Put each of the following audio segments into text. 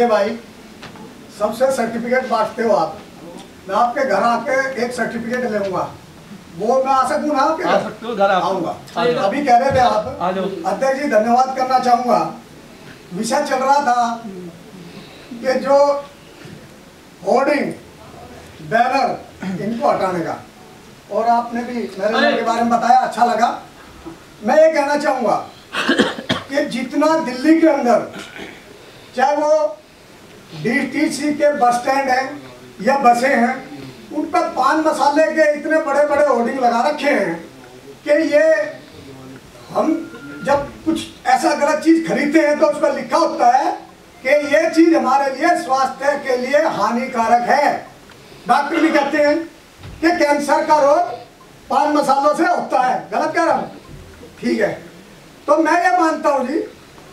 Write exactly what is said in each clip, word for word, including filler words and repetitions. अजय भाई, सबसे सर्टिफिकेट बांटते हो आप, मैं आपके घर आके एक सर्टिफिकेट लेऊंगा, वो मैं आ सकूं ना आपके? आ सकते हो, घर आऊंगा। अभी कह रहे थे आप, अध्यक्ष जी धन्यवाद करना चाहूंगा। विषय चल रहा था कि जो होर्डिंग बैनर इनको हटाने का, और आपने भी नरेंद्र के बारे में बताया, अच्छा लगा। मैं ये कहना चाहूँगा कि जितना दिल्ली के अंदर, चाहे वो डीटीसी के बस स्टैंड हैं या बसें हैं, उन पर पान मसाले के इतने बड़े बड़े होर्डिंग लगा रखे हैं कि ये हम जब कुछ ऐसा गलत चीज़ खरीदते हैं तो उस पर लिखा होता है कि ये चीज़ हमारे लिए स्वास्थ्य के लिए हानिकारक है। डॉक्टर भी कहते हैं कि कैंसर का रोग पान मसालों से होता है। गलत कह रहा हूँ? ठीक है, तो मैं ये मानता हूँ जी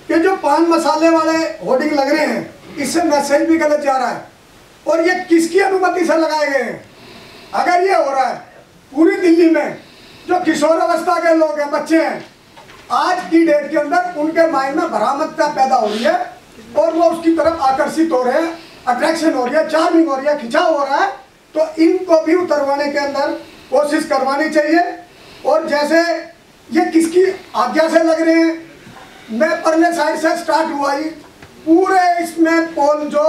कि जो पान मसाले वाले होर्डिंग लग रहे हैं, इससे मैसेज भी गलत जा रहा है। और ये किसकी अनुमति से लगाए गए हैं? अगर ये हो रहा है पूरी दिल्ली में, जो किशोर अवस्था के लोग हैं, बच्चे हैं, आज की डेट के अंदर उनके माइंड में भ्रामकता पैदा हो रही है और वो उसकी तरफ आकर्षित हो रहे हैं, अट्रैक्शन हो रही है, चार्मिंग हो रही है, खिंचाव हो रहा है। तो इनको भी उतरवाने के अंदर कोशिश करवानी चाहिए। और जैसे ये किसकी आज्ञा से लग रहे हैं, मैं परले साइड से स्टार्ट हुआ ही, पूरे इसमें पोल जो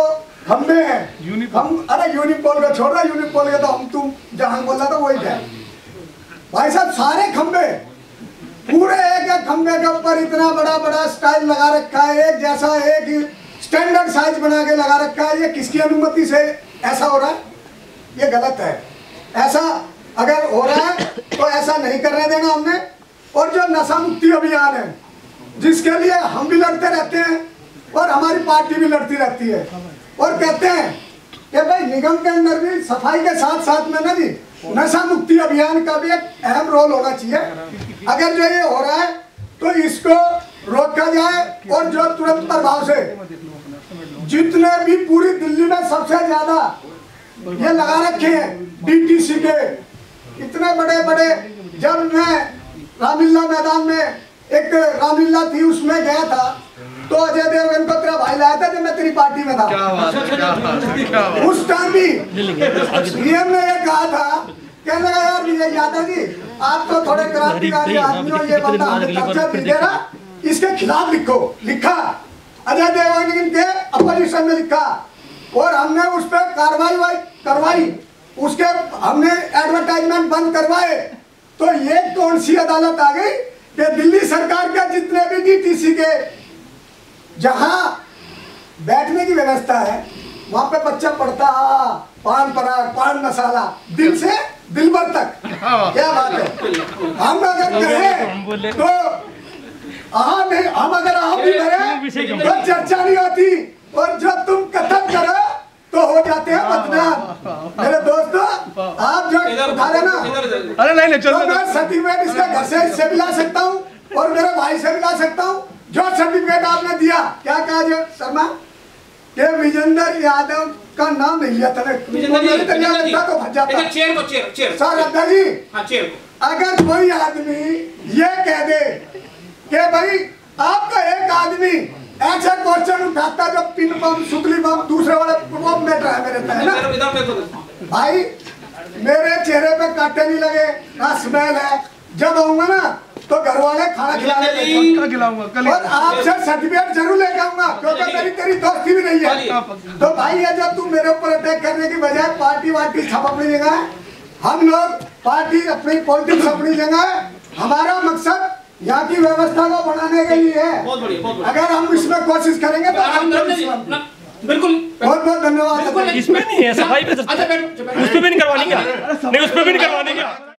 खम्भे हैं हम, अरे यूनिपोल का छोड़ रहा, यूनिपोल का तो हम तुम जहाँ बोल रहा था वही है भाई साहब, सारे खम्भे, पूरे एक एक खम्भे के ऊपर इतना बड़ा बड़ा स्टाइल लगा रखा है, एक जैसा एक स्टैंडर्ड साइज बना के लगा रखा है। ये किसकी अनुमति से ऐसा हो रहा है? ये गलत है। ऐसा अगर हो रहा है तो ऐसा नहीं करने देना हमने। और जो नशा मुक्ति अभियान है, जिसके लिए हम भी लड़ते रहते हैं और हमारी पार्टी भी लड़ती रहती है, और कहते हैं कि भाई निगम के अंदर भी सफाई के साथ साथ में ना जी नशा मुक्ति अभियान का भी एक अहम रोल होना चाहिए। अगर जो ये हो रहा है तो इसको रोका जाए, और जो तुरंत प्रभाव से जितने भी पूरी दिल्ली में सबसे ज्यादा ये लगा रखे हैं डीटीसी के, इतने बड़े बड़े। जब मैं रामलीला मैदान में एक रामलीला थी उसमें गया था, तो अजय देवगन को तेरा भाई लाया था जब मैं तेरी पार्टी में था। उस टाइम भी सीएम ने ये कहा था, कहने लगा यार विजय यादव जी आप तो थोड़े क्रांतिकारी आदमी हो, ये बंदा कब्जा भी दे रहा, इसके खिलाफ लिखो। लिखा अजय देवगन के अपोजिशन में लिखा, और हमने उस पर कार्रवाई करवाई, उसके हमने एडवर्टाइजमेंट बंद करवाए। तो ये कौन सी अदालत आ गई कि दिल्ली सरकार के जितने भी डीटीसी के जहाँ बैठने की व्यवस्था है, वहाँ पे बच्चा पढ़ता पान पराग, पान मसाला, दिल से दिलबर तक। क्या बात है, हम अगर कहें तो हम अगर आप भी भरे तो चर्चा नहीं होती, और जब तुम कथन करो तो हो जाते हैं बदनाम। मेरे दोस्तों आप जो उठा रहे ना, अरे नहीं नहीं चलो, मैं सर्टिफिकेट इसका घर से इससे भी ला सकता हूँ और मेरे भाई से भी ला सकता हूँ। जो सर्टिफिकेट आपने दिया, क्या कहा जो शर्मा के विजेंद्र यादव का नाम नहीं लिया था, तो फंस जाता। सर अड्डा जी, अगर कोई आदमी ये कह दे कि भाई आपका एक आदमी ऐसा क्वेश्चन उठाता जो पिन बम, शुक्ली बम, दूसरे वाले बम बैठ रहा है मेरे पे, है ना भाई? मेरे चेहरे पे कांटे नहीं लगे ना, स्मेल है। जब आऊंगा ना तो घर वाले खाना खिलाएंगे, और आपसे सर्टिफिकेट जरूर लेके आऊंगा, क्योंकि मेरी तेरी दोस्ती भी नहीं है। तो भाई ये जब तुम मेरे ऊपर अटैक करने की बजाय पार्टी वार्टी छाप अपनी जगह, हम लोग पार्टी अपनी पॉलिटिक्स अपनी जगह। हमारा मकसद यहाँ की व्यवस्था को बढ़ाने के लिए है। बहुत बढ़िया, बहुत बढ़िया। अगर हम इसमें कोशिश करेंगे तो हम बिल्कुल, बहुत बहुत धन्यवाद। इसमें नहीं है, सफाई पे, उसपे भी नहीं करवाने का, नहीं उसपे भी नहीं करवाने का।